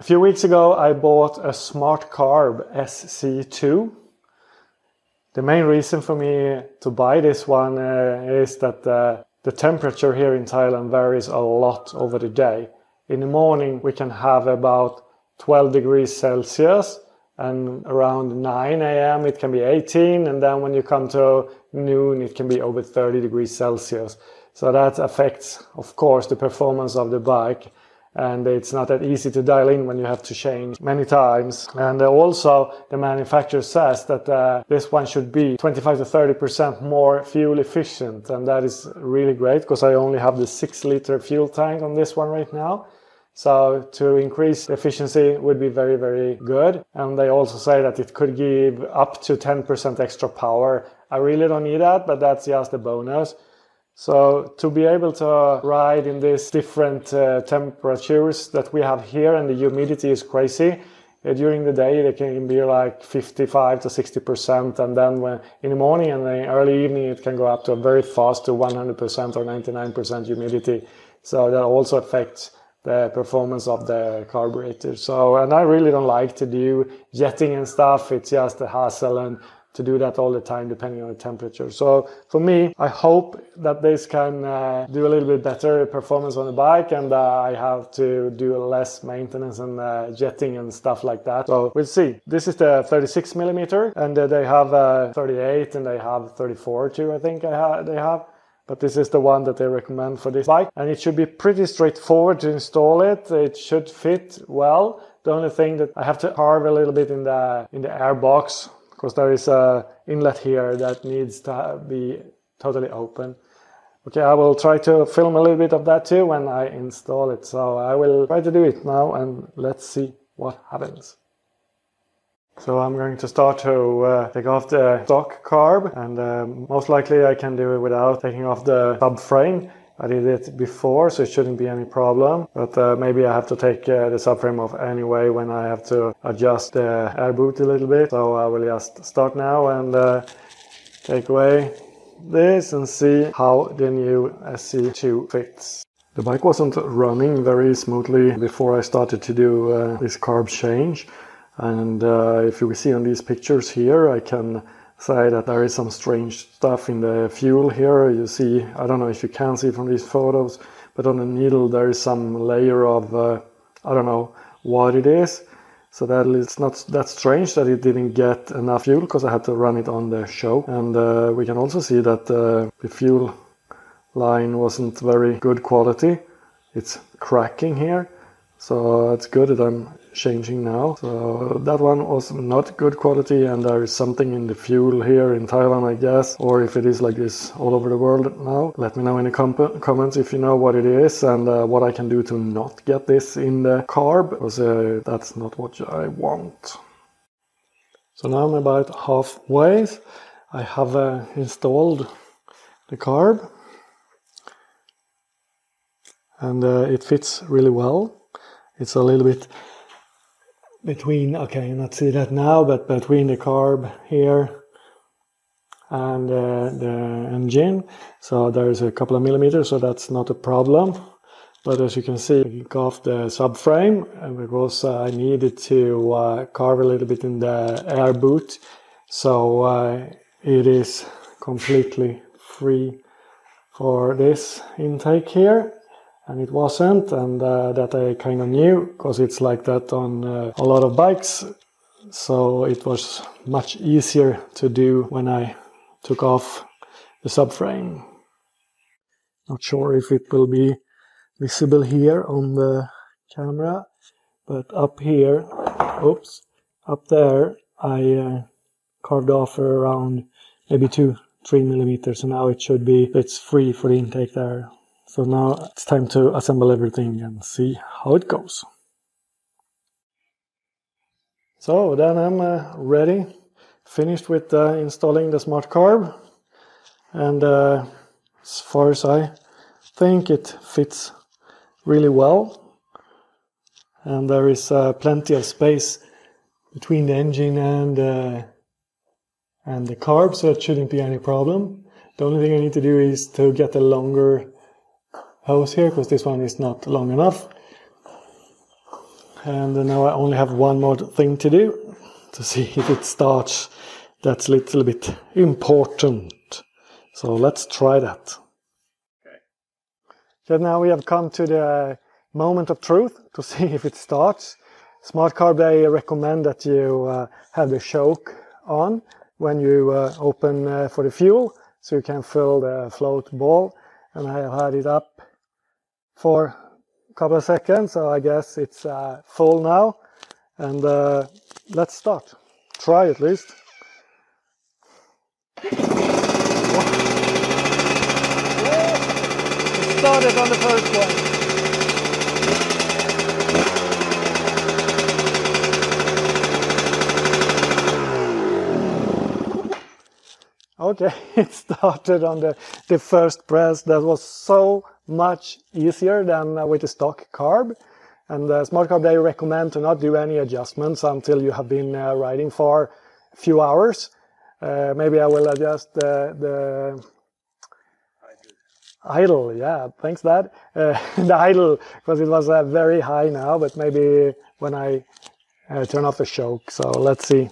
A few weeks ago, I bought a SmartCarb SC2. The main reason for me to buy this one is that the temperature here in Thailand varies a lot over the day. In the morning, we can have about 12 degrees Celsius, and around 9 a.m. it can be 18, and then when you come to noon it can be over 30 degrees Celsius. So that affects, of course, the performance of the bike, and it's not that easy to dial in when you have to change many times. And also the manufacturer says that this one should be 25 to 30% more fuel efficient, and that is really great because I only have the 6-liter fuel tank on this one right now. So to increase efficiency would be very, very good. And they also say that it could give up to 10% extra power. I really don't need that, but that's just a bonus. So to be able to ride in these different temperatures that we have here, and the humidity is crazy. During the day they can be like 55 to 60%, and then in the morning and the early evening it can go up to very fast to 100% or 99% humidity. So that also affects the performance of the carburetor. So, and I really don't like to do jetting and stuff. It's just a hassle, and to do that all the time depending on the temperature. So for me, I hope that this can do a little bit better performance on the bike, and I have to do less maintenance and jetting and stuff like that. So we'll see. This is the 36 millimeter, and they have 38, and they have 34 too, I think they have. But this is the one that they recommend for this bike, and it should be pretty straightforward to install it. It should fit well. The only thing that I have to carve a little bit in the air box, because there is an inlet here that needs to be totally open. Okay, I will try to film a little bit of that too when I install it. So I will try to do it now, and let's see what happens. So I'm going to start to take off the stock carb, and most likely I can do it without taking off the subframe. I did it before, so it shouldn't be any problem, but maybe I have to take the subframe off anyway when I have to adjust the air boot a little bit. So I will just start now and take away this and see how the new SC2 fits. The bike wasn't running very smoothly before I started to do this carb change. And if you see on these pictures here, I can say that there is some strange stuff in the fuel here. You see, I don't know if you can see from these photos, but on the needle there is some layer of, I don't know what it is. So that it's not that strange that it didn't get enough fuel, because I had to run it on the show. And we can also see that the fuel line wasn't very good quality. It's cracking here. So it's good that I'm changing now. So that one was not good quality, and there is something in the fuel here in Thailand, I guess. Or if it is like this all over the world now, let me know in the comments if you know what it is, and what I can do to not get this in the carb, because that's not what I want. So now I'm about halfway. I have installed the carb, and it fits really well. It's a little bit between, okay, you not see that now, but between the carb here and the engine. So there is a couple of millimeters, so that's not a problem. But as you can see, I took off the subframe because I needed to carve a little bit in the air boot. So it is completely free for this intake here. And it wasn't, and that I kind of knew, because it's like that on a lot of bikes. So it was much easier to do when I took off the subframe. Not sure if it will be visible here on the camera, but up here, oops, up there I carved off around maybe 2-3 millimeters, and now it should be, it's free for the intake there. So now it's time to assemble everything and see how it goes. So then I'm ready, finished with installing the SmartCarb, and as far as I think, it fits really well. And there is plenty of space between the engine and the carb, so it shouldn't be any problem. The only thing I need to do is to get a longer hose here, because this one is not long enough, And now I only have one more thing to do, to see if it starts. That's a little bit important. So let's try that. Okay. So now we have come to the moment of truth, to see if it starts. SmartCarb, they recommend that you have the choke on when you open for the fuel, so you can fill the float ball. And I have had it up for a couple of seconds, so I guess it's full now. And let's start. Try at least. It started on the first one. Okay, it started on the first press. That was so much easier than with the stock carb. And SmartCarb, they recommend to not do any adjustments until you have been riding for a few hours. Maybe I will adjust the idle. Yeah, thanks, Dad. The idle, because it was very high now, but maybe when I turn off the choke. So let's see.